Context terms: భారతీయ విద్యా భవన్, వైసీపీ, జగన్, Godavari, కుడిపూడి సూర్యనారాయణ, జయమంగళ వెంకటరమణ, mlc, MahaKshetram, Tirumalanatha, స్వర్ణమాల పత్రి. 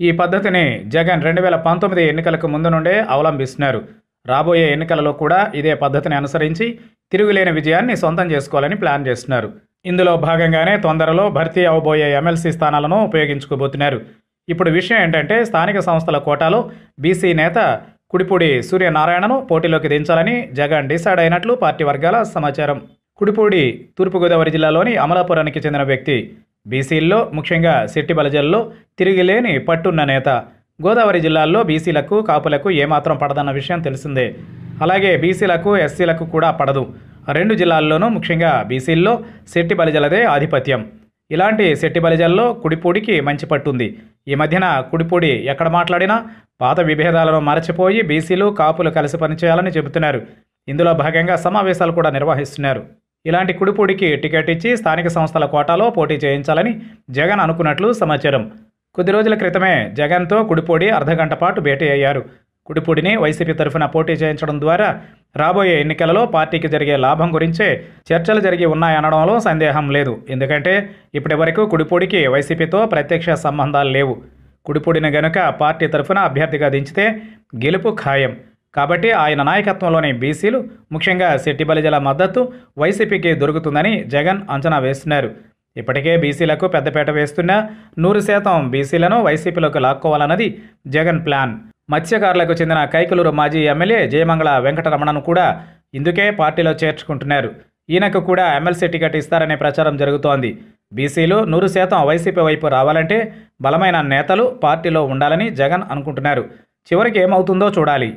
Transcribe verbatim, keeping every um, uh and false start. ఈ పద్ధతిని జగన్ రెండు వేల పంతొమ్మిది ఎన్నికలకు ముందు నుండే అవలంబిస్తున్నారు. రాబోయే ఎన్నికలలో కూడా ఇదే పద్ధతిని అనుసరించి తిరుగులేని విజయాన్ని సొంతం చేసుకోవాలని ప్లాన్ చేస్తున్నారు. ఇందులో భాగంగానే తొందరలో భర్తీ అవబోయే ఎమ్మెల్సీ స్థానాలను ఉపయోగించుకోబోతున్నారు. ఇప్పుడు విషయం ఏంటంటే స్థానిక సంస్థల కోటాలో బీసీ నేత కుడిపూడి సూర్యనారాయణను పోటీలోకి దించాలని జగన్ డిసైడ్ అయినట్లు పార్టీ వర్గాల సమాచారం. కుడిపూడి తూర్పుగోదావరి జిల్లాలోని అమలాపురానికి చెందిన వ్యక్తి. బీసీల్లో ముఖ్యంగా సిట్టి బలజల్లో తిరిగిలేని పట్టున్న నేత. గోదావరి జిల్లాల్లో బీసీలకు కాపులకు ఏమాత్రం పడదన్న విషయం తెలిసిందే. అలాగే బీసీలకు ఎస్సీలకు కూడా పడదు. రెండు జిల్లాల్లోనూ ముఖ్యంగా బీసీల్లో సిట్టి బలజలదే ఆధిపత్యం. ఇలాంటి సెట్టి బలిజల్లో కుడిపూడికి మంచి పట్టుంది. ఈ మధ్యన కుడిపూడి ఎక్కడ మాట్లాడినా పాత విభేదాలను మరచిపోయి బీసీలు కాపులు కలిసి పనిచేయాలని చెబుతున్నారు. ఇందులో భాగంగా సమావేశాలు కూడా నిర్వహిస్తున్నారు. ఇలాంటి కుడిపూడికి టికెట్ ఇచ్చి స్థానిక సంస్థల కోటాలో పోటీ చేయించాలని జగన్ అనుకున్నట్లు సమాచారం. కొద్ది రోజుల క్రితమే జగన్తో కుడిపూడి అర్ధగంట పాటు భేటీ అయ్యారు. కుడిపూడిని వైసీపీ తరఫున పోటీ చేయించడం ద్వారా రాబోయే ఎన్నికలలో పార్టీకి జరిగే లాభం గురించే చర్చలు జరిగి ఉన్నాయనడంలో సందేహం లేదు. ఎందుకంటే ఇప్పటి వరకు కుడిపూడికి వైసీపీతో ప్రత్యక్ష సంబంధాలు లేవు. కుడిపూడిని గనుక పార్టీ తరఫున అభ్యర్థిగా దించితే గెలుపు ఖాయం. కాబట్టి ఆయన నాయకత్వంలోని బీసీలు ముఖ్యంగా సిట్టి బలిజల మద్దతు వైసీపీకి దొరుకుతుందని జగన్ అంచనా వేస్తున్నారు. ఇప్పటికే బీసీలకు పెద్దపేట వేస్తున్న నూరు శాతం బీసీలను వైసీపీలోకి లాక్కోవాలన్నది జగన్ ప్లాన్. మత్స్యకారులకు చెందిన కైకలూరు మాజీ ఎమ్మెల్యే జయమంగళ వెంకటరమణను కూడా ఇందుకే పార్టీలో చేర్చుకుంటున్నారు. ఈయనకు కూడా ఎమ్మెల్సీ టికెట్ ఇస్తారనే ప్రచారం జరుగుతోంది. బీసీలు నూరు శాతం వైసీపీ వైపు రావాలంటే బలమైన నేతలు పార్టీలో ఉండాలని జగన్ అనుకుంటున్నారు. చివరికి ఏమవుతుందో చూడాలి.